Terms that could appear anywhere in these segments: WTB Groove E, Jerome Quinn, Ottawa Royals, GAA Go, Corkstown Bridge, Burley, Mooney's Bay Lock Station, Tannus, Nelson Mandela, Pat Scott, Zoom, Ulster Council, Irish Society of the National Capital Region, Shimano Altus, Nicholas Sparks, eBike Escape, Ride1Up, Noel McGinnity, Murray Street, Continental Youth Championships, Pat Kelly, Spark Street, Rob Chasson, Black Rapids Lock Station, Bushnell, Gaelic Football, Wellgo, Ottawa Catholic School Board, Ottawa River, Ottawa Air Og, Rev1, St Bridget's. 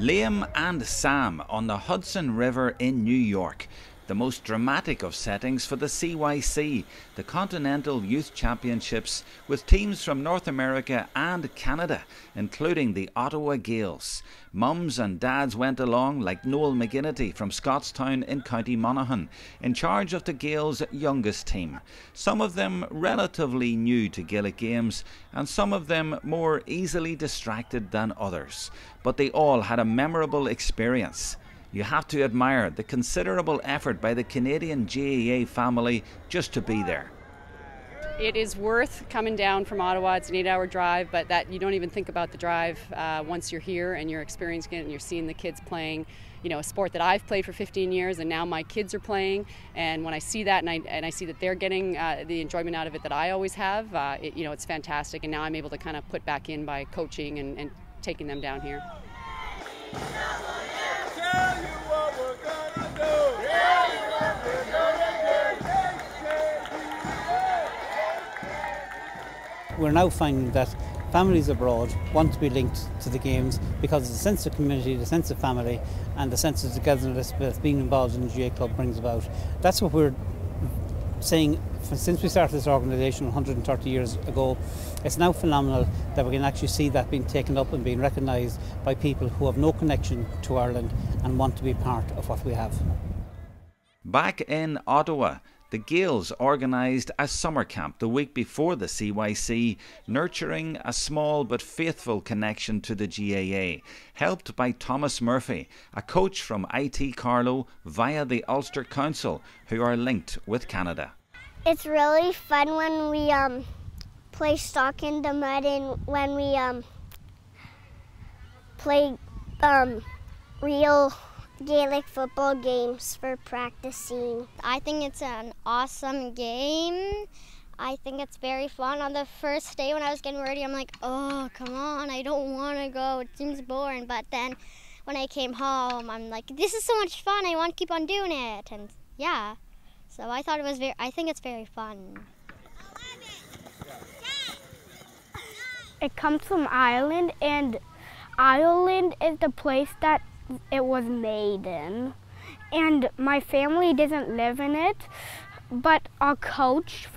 Liam and Sam on the Hudson River in New York. The most dramatic of settings for the CYC, the Continental Youth Championships, with teams from North America and Canada, including the Ottawa Gaels. Mums and dads went along, like Noel McGinnity from Scottstown in County Monaghan, in charge of the Gaels' youngest team. Some of them relatively new to Gaelic games, and some of them more easily distracted than others. But they all had a memorable experience. You have to admire the considerable effort by the Canadian GAA family just to be there. It is worth coming down from Ottawa. It's an 8-hour drive, but that you don't even think about the drive once you're here and you're experiencing it and you're seeing the kids playing, you know, a sport that I've played for 15 years and now my kids are playing. And when I see that and I see that they're getting the enjoyment out of it that I always have, you know, it's fantastic. And now I'm able to kind of put back in by coaching and taking them down here. We're now finding that families abroad want to be linked to the games because the sense of community, the sense of family and the sense of togetherness that being involved in the GAA club brings about. That's what we're saying since we started this organisation 130 years ago. It's now phenomenal that we can actually see that being taken up and being recognised by people who have no connection to Ireland and want to be part of what we have. Back in Ottawa, the Gaels organised a summer camp the week before the CYC, nurturing a small but faithful connection to the GAA, helped by Thomas Murphy, a coach from IT Carlo via the Ulster Council, who are linked with Canada. It's really fun when we play stock in the mud and when we play real Gaelic football games for practicing. I think it's an awesome game. I think it's very fun. On the first day when I was getting ready, I'm like, oh, come on, I don't want to go. It seems boring. But then when I came home, I'm like, this is so much fun. I want to keep on doing it. And yeah, so I thought it was I think it's very fun. It comes from Ireland, and Ireland is the place that it was made in, and my family doesn't live in it, but our coach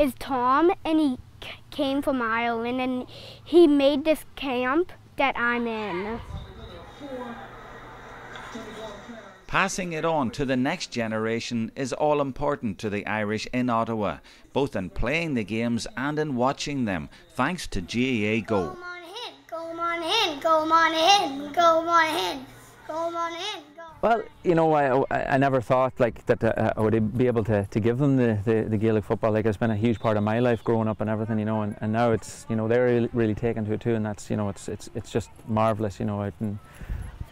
is Tom, and he came from Ireland and he made this camp that I'm in. Passing it on to the next generation is all important to the Irish in Ottawa, both in playing the games and in watching them, thanks to GAA Go. Go on in. Well, you know, I never thought like that I would be able to give them the Gaelic football. Like, it's been a huge part of my life growing up and everything, you know, and now it's, you know, they're really taken to it too, and that's, you know, it's just marvellous, you know, out in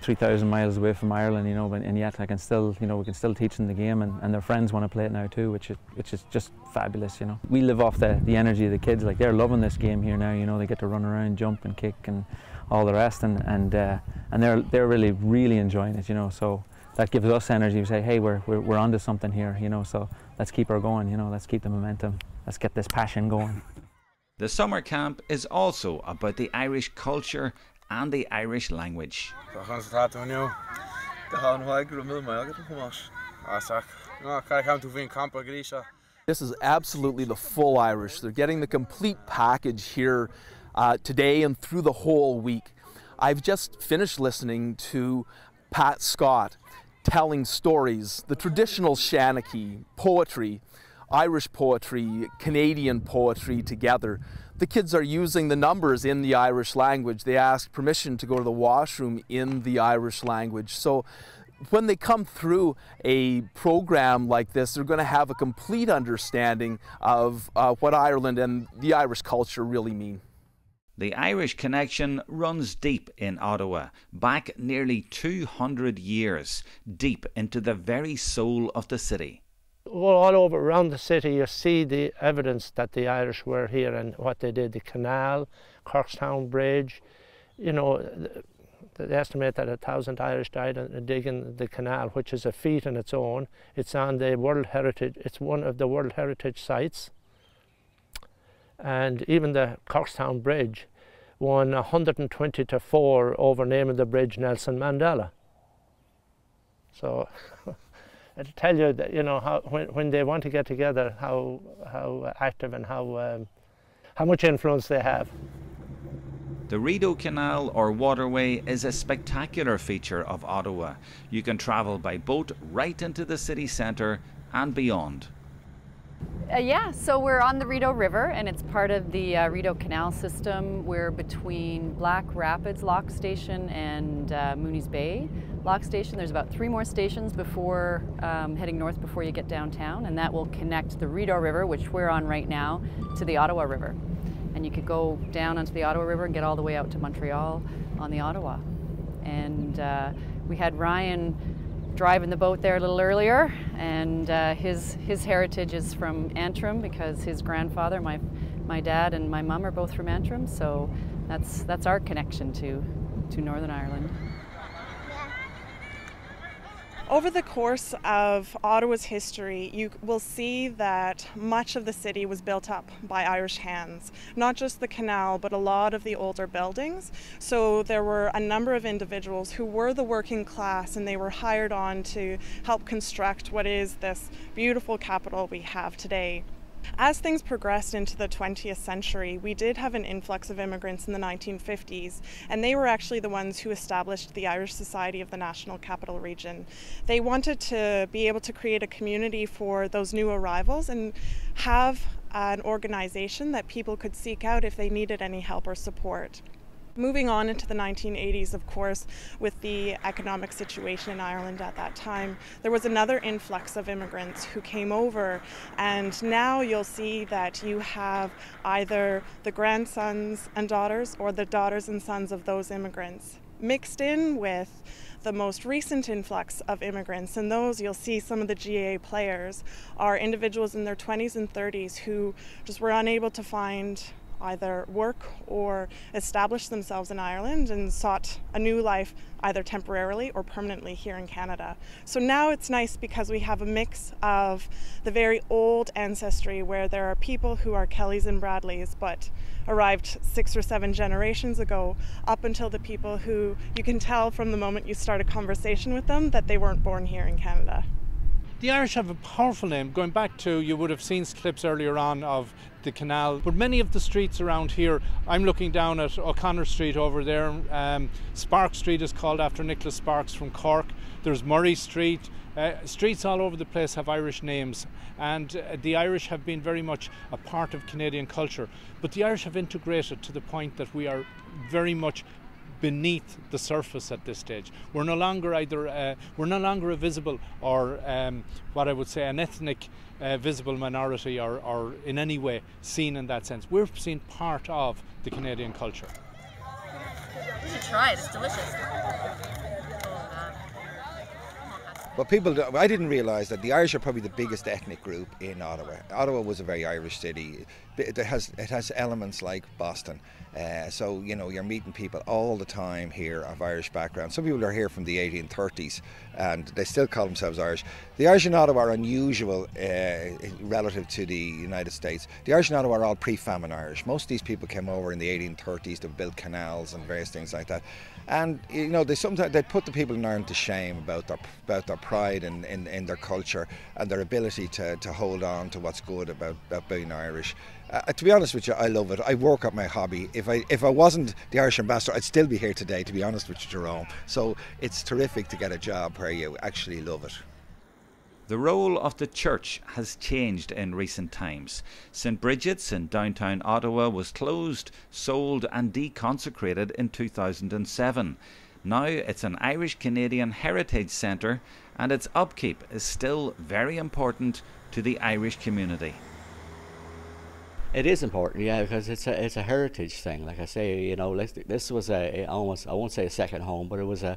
3,000 miles away from Ireland, you know, and yet I can still, you know, we can still teach them the game, and their friends want to play it now too, which is just fabulous, you know. We live off the energy of the kids, like they're loving this game here now, you know, they get to run around, jump and kick and all the rest, and they're really enjoying it, you know, so that gives us energy. We say, hey, we're onto something here, you know, so let's keep her going, you know, let's keep the momentum, let's get this passion going. The summer camp is also about the Irish culture and the Irish language. This is absolutely the full Irish. They're getting the complete package here today and through the whole week. I've just finished listening to Pat Scott telling stories, the traditional Shanachie, poetry, Irish poetry, Canadian poetry together. The kids are using the numbers in the Irish language. They ask permission to go to the washroom in the Irish language. So when they come through a program like this, they're going to have a complete understanding of what Ireland and the Irish culture really mean. The Irish connection runs deep in Ottawa, back nearly 200 years, deep into the very soul of the city. All over around the city you see the evidence that the Irish were here and what they did, the canal, Corkstown Bridge. You know, they estimate that 1,000 Irish died digging the canal, which is a feat in its own. It's on the World Heritage, it's one of the World Heritage sites. And even the Corkstown Bridge won 120-4 over name of the bridge Nelson Mandela. So it'll tell you that, you know, how, when they want to get together, how active and how much influence they have. The Rideau Canal, or waterway, is a spectacular feature of Ottawa. You can travel by boat right into the city centre and beyond. Yeah, so we're on the Rideau River, and it's part of the Rideau Canal system. We're between Black Rapids Lock Station and Mooney's Bay Lock Station. There's about 3 more stations before heading north before you get downtown, and that will connect the Rideau River, which we're on right now, to the Ottawa River. And you could go down onto the Ottawa River and get all the way out to Montreal on the Ottawa. And we had Ryan driving the boat there a little earlier, and his heritage is from Antrim, because his grandfather, my dad and my mum are both from Antrim, so that's our connection to Northern Ireland. Over the course of Ottawa's history, you will see that much of the city was built up by Irish hands. Not just the canal, but a lot of the older buildings. So there were a number of individuals who were the working class, and they were hired on to help construct what is this beautiful capital we have today. As things progressed into the 20th century, we did have an influx of immigrants in the 1950s, and they were actually the ones who established the Irish Society of the National Capital Region. They wanted to be able to create a community for those new arrivals and have an organization that people could seek out if they needed any help or support. Moving on into the 1980s, of course, with the economic situation in Ireland at that time, there was another influx of immigrants who came over, and now you'll see that you have either the grandsons and daughters or the daughters and sons of those immigrants, mixed in with the most recent influx of immigrants. And those, you'll see some of the GAA players, are individuals in their 20s and 30s who just were unable to find either work or establish themselves in Ireland and sought a new life either temporarily or permanently here in Canada. So now it's nice because we have a mix of the very old ancestry, where there are people who are Kellys and Bradleys but arrived 6 or 7 generations ago, up until the people who you can tell from the moment you start a conversation with them that they weren't born here in Canada. The Irish have a powerful name, going back to, you would have seen clips earlier on of the canal, but many of the streets around here, I'm looking down at O'Connor Street over there, Spark Street is called after Nicholas Sparks from Cork, there's Murray Street, streets all over the place have Irish names, and the Irish have been very much a part of Canadian culture, but the Irish have integrated to the point that we are very much beneath the surface at this stage. We're no longer a visible or what I would say an ethnic visible minority, or in any way seen in that sense. We're seen part of the Canadian culture. You should try it, it's delicious. Well, I didn't realise that the Irish are probably the biggest ethnic group in Ottawa. Ottawa was a very Irish city. It has elements like Boston. So, you know, you're meeting people all the time here of Irish background. Some people are here from the 1830s and they still call themselves Irish. The Irish in Ottawa are unusual relative to the United States. The Irish in Ottawa are all pre-famine Irish. Most of these people came over in the 1830s to build canals and various things like that. And, you know, they put the people in Ireland to shame about their pride in their culture and their ability to hold on to what's good about being Irish. To be honest with you, I love it. I work at my hobby. If I wasn't the Irish ambassador, I'd still be here today, to be honest with you, Jerome. So it's terrific to get a job where you actually love it. The role of the church has changed in recent times. St Bridget's in downtown Ottawa was closed, sold and deconsecrated in 2007. Now it's an Irish-Canadian heritage centre, and its upkeep is still very important to the Irish community. It is important, yeah, because it's a heritage thing. Like I say, you know, this was almost, I won't say a second home, but it was a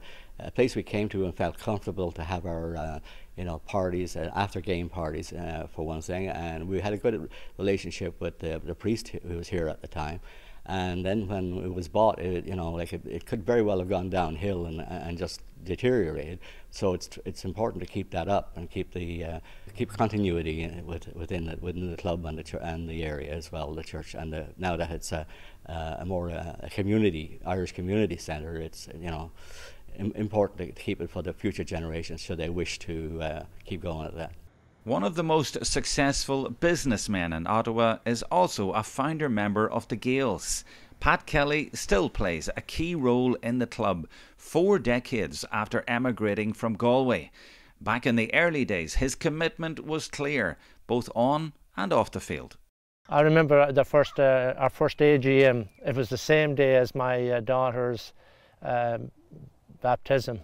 place we came to and felt comfortable to have our, you know, parties, after-game parties, for one thing. And we had a good relationship with the priest who was here at the time. And then when it was bought, it could very well have gone downhill and just deteriorated. So it's important to keep that up and keep the keep continuity within the club and the area as well, the church. And now that it's a community, Irish community centre, it's important to keep it for the future generations should they wish to keep going at that. One of the most successful businessmen in Ottawa is also a founder member of the Gaels. Pat Kelly still plays a key role in the club 4 decades after emigrating from Galway. Back in the early days, his commitment was clear, both on and off the field. I remember the first, our first AGM, it was the same day as my daughter's baptism.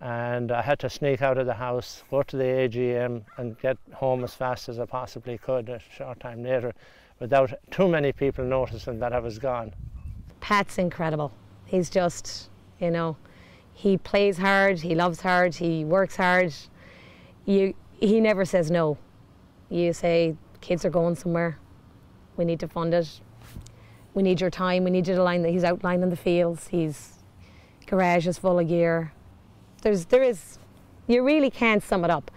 And I had to sneak out of the house, go to the AGM and get home as fast as I possibly could a short time later without too many people noticing that I was gone. Pat's incredible. He's just, he plays hard, he loves hard, he works hard. He never says no. You say, kids are going somewhere, we need to fund it, we need your time, we need you to line that. He's outlining the fields, his garage is full of gear. There is, you really can't sum it up.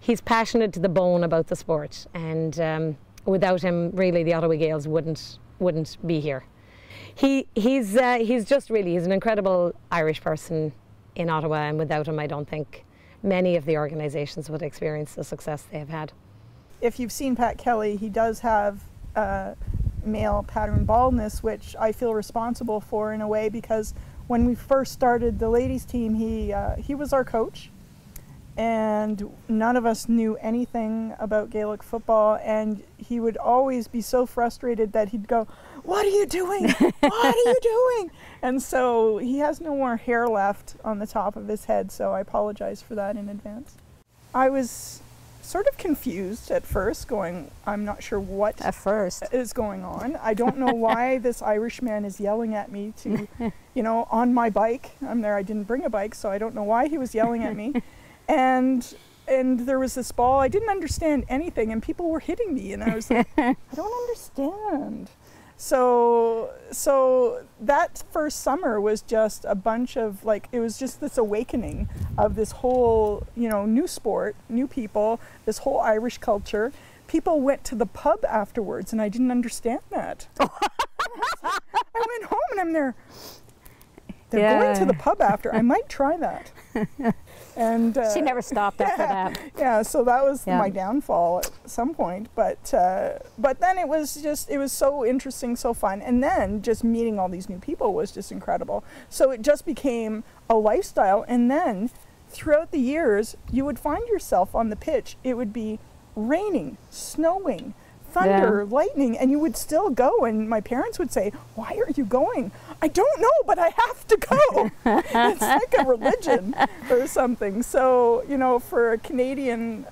He's passionate to the bone about the sport, and without him, really, the Ottawa Gaels wouldn't be here. He's just really, he's an incredible Irish person in Ottawa, and without him, I don't think many of the organisations would experience the success they have had. If you've seen Pat Kelly, he does have male pattern baldness, which I feel responsible for in a way, because when we first started the ladies team, he was our coach, and none of us knew anything about Gaelic football, and he would always be so frustrated that he'd go, "What are you doing? What are you doing?" And so he has no more hair left on the top of his head, so I apologize for that in advance. I was sort of confused at first, going, I'm not sure what at first is going on. I don't know why this Irishman is yelling at me to, on my bike. I'm there, I didn't bring a bike, so I don't know why he was yelling at me. And there was this ball, I didn't understand anything, and people were hitting me, and I was like, I don't understand. So that first summer was just a bunch of, it was just this awakening of this whole, new sport, new people, this whole Irish culture. People went to the pub afterwards, and I didn't understand that. I went home and I'm there. They're going to the pub after. I might try that. And she never stopped after that. Yeah, so that was my downfall at some point. But then it was so interesting, so fun, and then just meeting all these new people was just incredible. So it just became a lifestyle, and then throughout the years, you would find yourself on the pitch. It would be raining, snowing, thunder, lightning, and you would still go, and my parents would say, why are you going? I don't know, but I have to go. It's like a religion or something. So, for a Canadian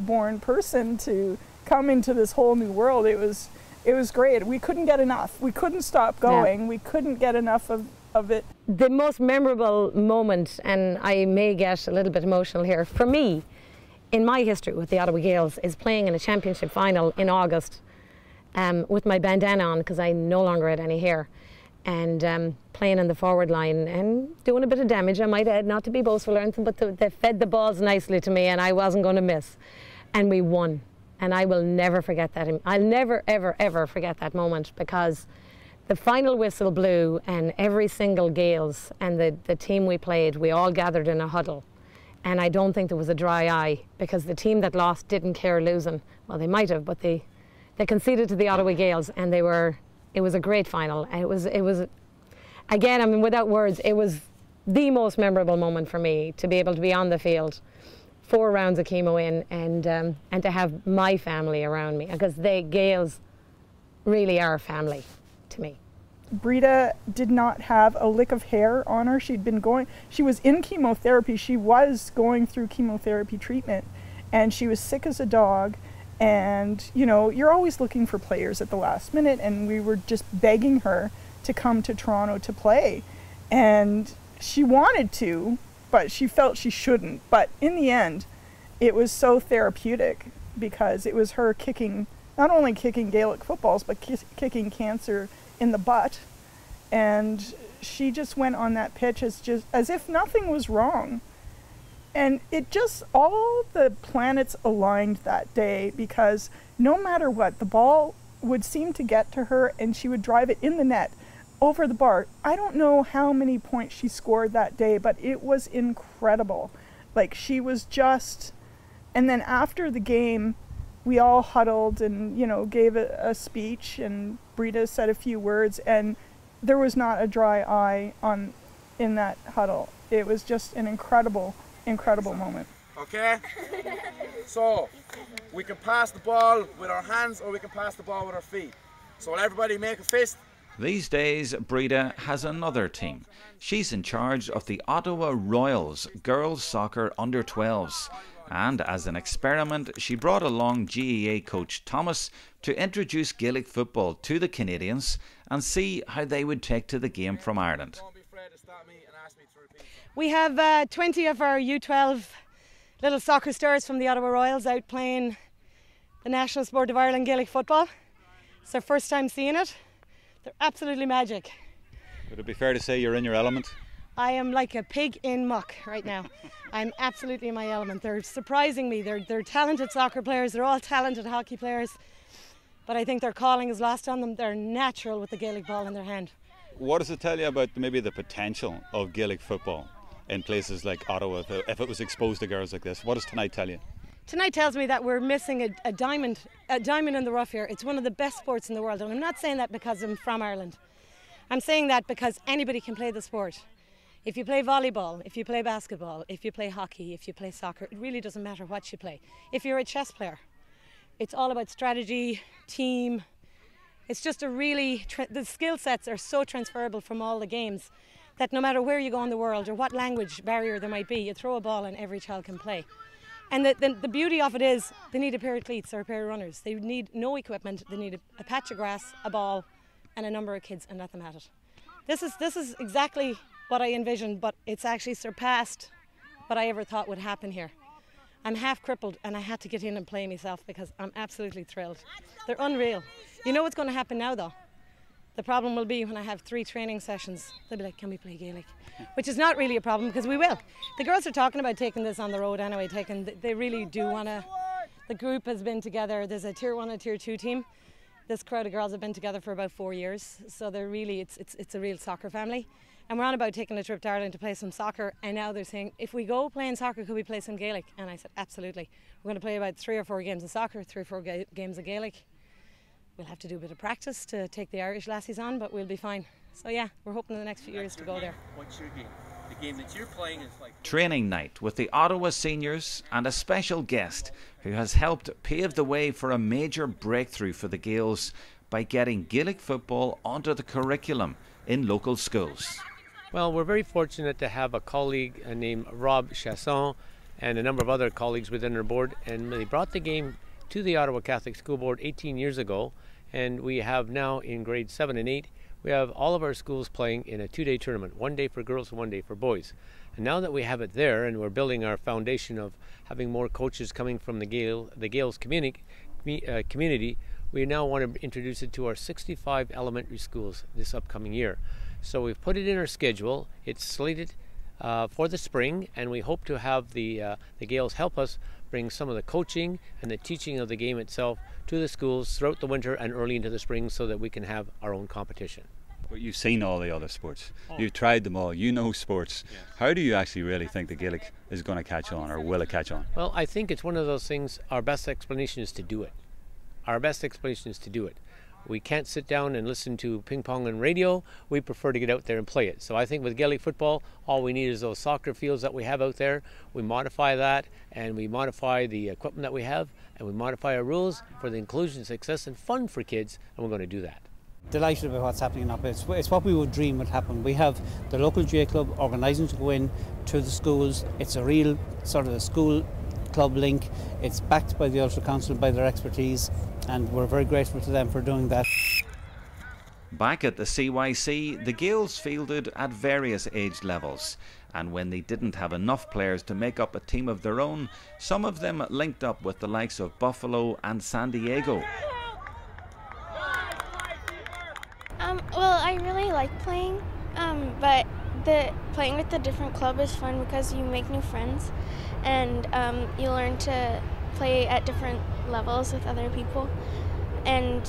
born person to come into this whole new world, it was great. We couldn't get enough. We couldn't stop going. Yeah. We couldn't get enough of it. The most memorable moment, and I may get a little bit emotional here, for me, in my history with the Ottawa Gaels, is playing in a championship final in August with my bandana on because I no longer had any hair, and playing in the forward line and doing a bit of damage, I might add, not to be boastful or anything, but they fed the balls nicely to me and I wasn't going to miss. And we won. And I will never forget that. I'll never, ever, ever forget that moment, because the final whistle blew and every single Gaels and the team we played, we all gathered in a huddle. And I don't think there was a dry eye, because the team that lost didn't care losing. Well, they might have, but they conceded to the Ottawa Gaels, and it was a great final. And it was, again, I mean, without words, it was the most memorable moment for me to be able to be on the field, 4 rounds of chemo in, and to have my family around me, because the Gaels really are family to me. Brita did not have a lick of hair on her. She was in chemotherapy. She was going through chemotherapy treatment, and she was sick as a dog. And, you're always looking for players at the last minute, and we were just begging her to come to Toronto to play. And she wanted to, but she felt she shouldn't. But in the end, it was so therapeutic, because it was her kicking, not only kicking Gaelic footballs, but kicking cancer in the butt, and she just went on that pitch as if nothing was wrong. And it just, all the planets aligned that day, because no matter what, the ball would seem to get to her and she would drive it in the net, over the bar. I don't know how many points she scored that day, but it was incredible. Like, she was just, and then after the game, we all huddled and, you know, gave a speech, and Brita said a few words, and there was not a dry eye in that huddle. It was just an incredible, incredible moment. Okay? So, we can pass the ball with our hands or we can pass the ball with our feet. So will everybody make a fist? These days, Brita has another team. She's in charge of the Ottawa Royals girls soccer under-12s. And as an experiment, she brought along GAA coach Thomas to introduce Gaelic football to the Canadians and see how they would take to the game from Ireland. We have 20 of our U12 little soccer stars from the Ottawa Royals out playing the National Sport of Ireland Gaelic football. It's their first time seeing it. They're absolutely magic. Would it be fair to say you're in your element? I am like a pig in muck right now. I'm absolutely in my element. They're surprising me. They're talented soccer players. They're all talented hockey players. But I think their calling is lost on them. They're natural with the Gaelic ball in their hand. What does it tell you about maybe the potential of Gaelic football in places like Ottawa if it was exposed to girls like this? What does tonight tell you? Tonight tells me that we're missing a diamond in the rough here. It's one of the best sports in the world, and I'm not saying that because I'm from Ireland. I'm saying that because anybody can play the sport. If you play volleyball, if you play basketball, if you play hockey, if you play soccer, it really doesn't matter what you play. If you're a chess player, it's all about strategy, team. It's just a really, the skill sets are so transferable from all the games that no matter where you go in the world or what language barrier there might be, you throw a ball and every child can play. And the beauty of it is they need a pair of cleats or a pair of runners. They need no equipment. They need a patch of grass, a ball, and a number of kids, and let them at it. This is exactly what I envisioned, but it's actually surpassed what I ever thought would happen here. I'm half crippled, and I had to get in and play myself because I'm absolutely thrilled. They're unreal. You know what's going to happen now, though? The problem will be when I have 3 training sessions, they'll be like, can we play Gaelic? Which is not really a problem because we will. The girls are talking about taking this on the road anyway, they really do want to. The group has been together. There's a Tier 1 and Tier 2 team. This crowd of girls have been together for about 4 years, so they're really, it's a real soccer family. And we're on about taking a trip to Ireland to play some soccer, and now they're saying, if we go playing soccer, could we play some Gaelic? And I said, absolutely. We're going to play about 3 or 4 games of soccer, 3 or 4 games of Gaelic. We'll have to do a bit of practice to take the Irish lassies on, but we'll be fine. So yeah, we're hoping in the next few years to go there. What's your game? The game that you're playing is like... Training night with the Ottawa seniors and a special guest who has helped pave the way for a major breakthrough for the Gaels by getting Gaelic football onto the curriculum in local schools. Well, we're very fortunate to have a colleague named Rob Chasson and a number of other colleagues within our board, and they brought the game to the Ottawa Catholic School Board 18 years ago, and we have now in grades 7 and 8, we have all of our schools playing in a 2-day tournament, 1 day for girls and 1 day for boys. And now that we have it there and we're building our foundation of having more coaches coming from the Gaels community, we now want to introduce it to our 65 elementary schools this upcoming year. So we've put it in our schedule, it's slated for the spring, and we hope to have the Gaels help us bring some of the coaching and the teaching of the game itself to the schools throughout the winter and early into the spring so that we can have our own competition. But you've seen all the other sports. Oh. You've tried them all. You know sports. Yeah. How do you actually really think the Gaelic is going to catch on, or will it catch on? Well, I think it's one of those things, our best explanation is to do it. Our best explanation is to do it. We can't sit down and listen to ping pong and radio. We prefer to get out there and play it. So I think with Gaelic football, all we need is those soccer fields that we have out there. We modify that, and we modify the equipment that we have, and we modify our rules for the inclusion, success, and fun for kids, and we're going to do that. Delighted about what's happening up. It's what we would dream would happen. We have the local GAA club organising to go in to the schools. It's a real sort of a school club link. It's backed by the Ulster Council, by their expertise, and we're very grateful to them for doing that. Back at the CYC, the Gaels fielded at various age levels, and when they didn't have enough players to make up a team of their own, some of them linked up with the likes of Buffalo and San Diego. Well, I really like playing, but playing with the different club is fun because you make new friends, and you learn to play at different levels with other people, and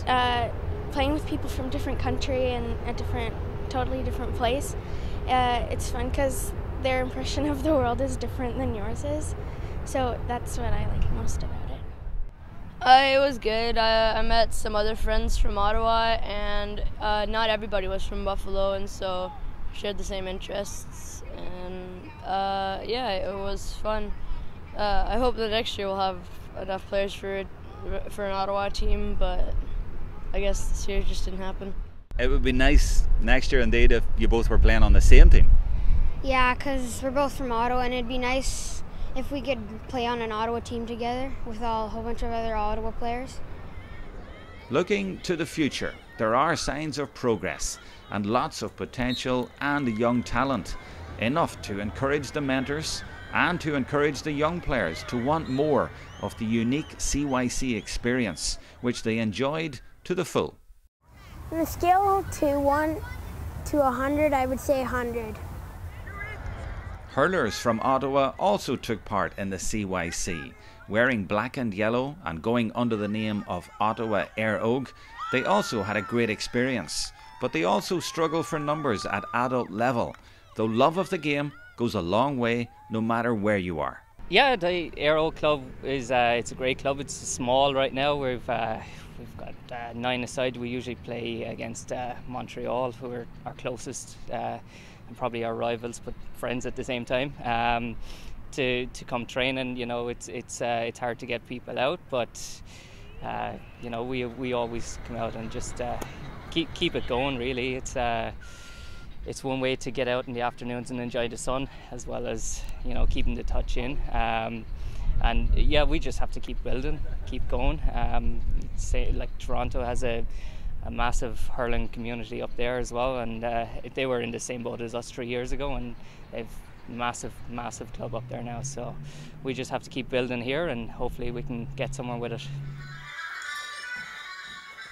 playing with people from different country and a totally different place. It's fun because their impression of the world is different than yours is, so that's what I like most about it. It was good. I met some other friends from Ottawa, and not everybody was from Buffalo, and so shared the same interests, and yeah, it was fun. I hope that next year we'll have enough players for an Ottawa team, but I guess this year just didn't happen. It would be nice next year indeed if you both were playing on the same team. Yeah, because we're both from Ottawa, and it'd be nice if we could play on an Ottawa team together with a whole bunch of other Ottawa players. Looking to the future, there are signs of progress and lots of potential and young talent, enough to encourage the mentors and to encourage the young players to want more of the unique CYC experience, which they enjoyed to the full. On a scale to 1 to 100, I would say 100. Hurlers from Ottawa also took part in the CYC. Wearing black and yellow and going under the name of Ottawa Air Og, they also had a great experience, but they also struggle for numbers at adult level, though love of the game goes a long way no matter where you are. Yeah, the Air Og club is it's a great club. It's small right now. We've got 9-a-side. We usually play against Montreal, who are our closest and probably our rivals, but friends at the same time. To come train, and you know, it's hard to get people out, but you know, we always come out and just keep it going. Really, it's one way to get out in the afternoons and enjoy the sun, as well as, you know, keeping the touch in. And yeah, we just have to keep building, keep going. Say like Toronto has a massive hurling community up there as well, and they were in the same boat as us 3 years ago, and they've massive club up there now, so we just have to keep building here, and hopefully we can get somewhere with it.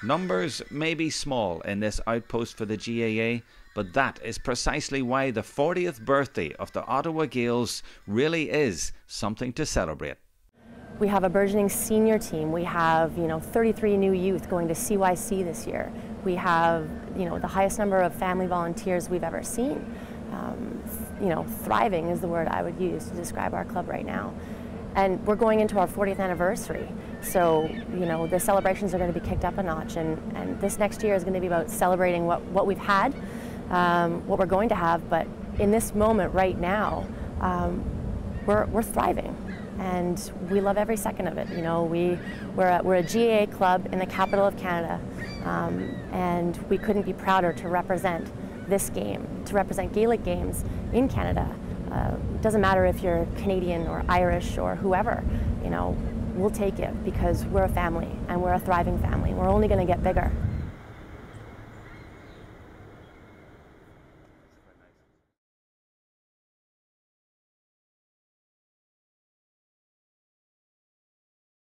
Numbers may be small in this outpost for the GAA, but that is precisely why the 40th birthday of the Ottawa Gaels really is something to celebrate. We have a burgeoning senior team. We have, you know, 33 new youth going to CYC this year. We have, you know, the highest number of family volunteers we've ever seen. You know, thriving is the word I would use to describe our club right now. And we're going into our 40th anniversary, so, you know, the celebrations are going to be kicked up a notch, and this next year is going to be about celebrating what we've had, what we're going to have, but in this moment right now, we're thriving, and we love every second of it. You know, we're a GAA club in the capital of Canada, and we couldn't be prouder to represent this game, to represent Gaelic games in Canada. It doesn't matter if you're Canadian or Irish or whoever, you know, we'll take it because we're a family, and we're a thriving family. We're only going to get bigger.